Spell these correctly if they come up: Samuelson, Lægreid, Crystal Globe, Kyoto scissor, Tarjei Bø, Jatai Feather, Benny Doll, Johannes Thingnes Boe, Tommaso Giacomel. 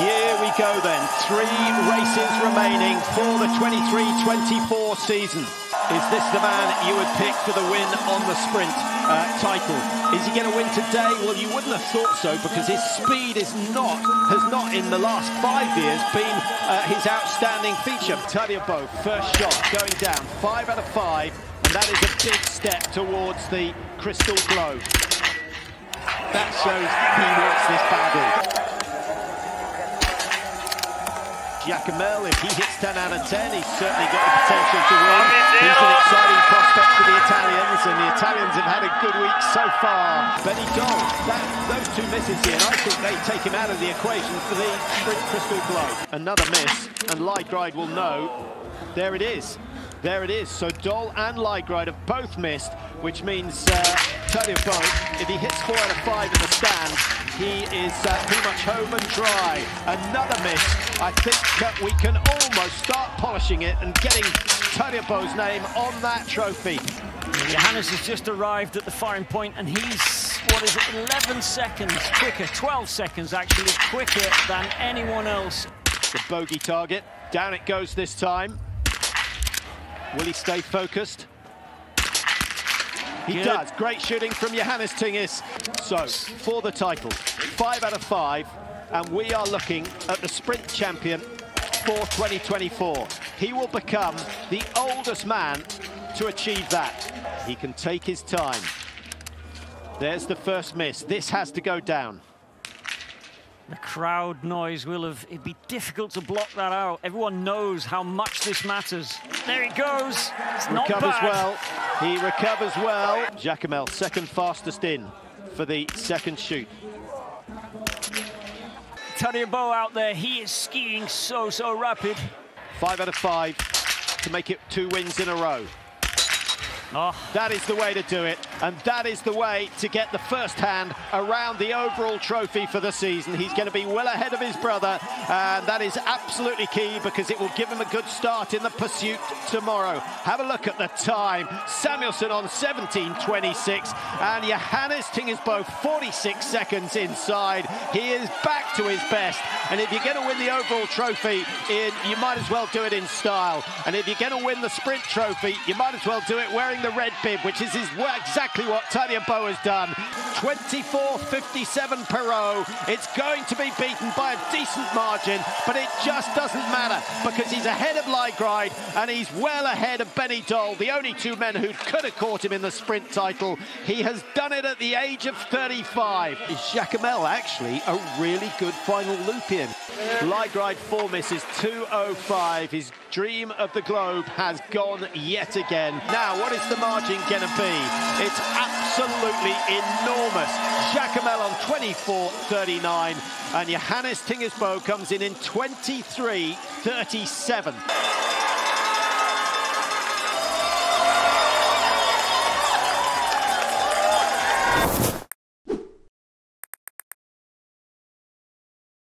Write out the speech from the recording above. Here we go then, 3 races remaining for the 23-24 season. Is this the man you would pick for the win on the sprint title? Is he going to win today? Well, you wouldn't have thought so, because his speed has not in the last 5 years been his outstanding feature. Tarjei Bø, first shot going down, 5 out of 5, and that is a big step towards the Crystal Globe. That shows he wants this badly. Giacomel, if he hits 10 out of 10, he's certainly got the potential to win. He's an exciting prospect for the Italians, and the Italians have had a good week so far. Benny Doll, those 2 misses here, and I think they take him out of the equation for the Crystal Globe. Another miss, and Lægreid will know. There it is. There it is. So Doll and Lægreid have both missed, which means Tarjei Bø, if he hits 4 out of 5 in the stand, he is pretty much home and dry. Another miss. I think that we can almost start polishing it and getting Tarjei Bø's name on that trophy. Johannes has just arrived at the firing point, and he's, what is it, 11 seconds quicker, 12 seconds actually quicker than anyone else. The bogey target. Down it goes this time. Will he stay focused? He does. Great shooting from Johannes Thingnes. So, for the title, 5 out of 5, and we are looking at the sprint champion for 2024. He will become the oldest man to achieve that. He can take his time. There's the first miss. This has to go down. The crowd noise will have... it'd be difficult to block that out. Everyone knows how much this matters. There it goes. It's not bad. Recovers well. He recovers well. Giacomel, second fastest in for the second shoot. Tarjei Bø out there. He is skiing so rapid. 5 out of 5 to make it 2 wins in a row. Oh. That is the way to do it, and that is the way to get the first hand around the overall trophy for the season. He's going to be well ahead of his brother, and that is absolutely key, because it will give him a good start in the pursuit tomorrow. Have a look at the time. Samuelson on 17:26, and Johannes Thingnes Boe 46 seconds inside. He is back to his best, and if you're going to win the overall trophy, you might as well do it in style. And if you're going to win the sprint trophy, you might as well do it wearing the red bib, which is exactly what Tarjei Bø has done. 24:57 per row. It's going to be beaten by a decent margin, but it just doesn't matter, because he's ahead of Lægreid and he's well ahead of Benny Doll, the only 2 men who could have caught him in the sprint title. He has done it at the age of 35. Giacomel, actually, a really good final loop in. Lægreid, 4 misses, 2:05. His dream of the globe has gone yet again. Now, what is the margin going to be? It's absolutely enormous. Giacomel on 24:39, and Johannes Thingnes Boe comes in 23:37.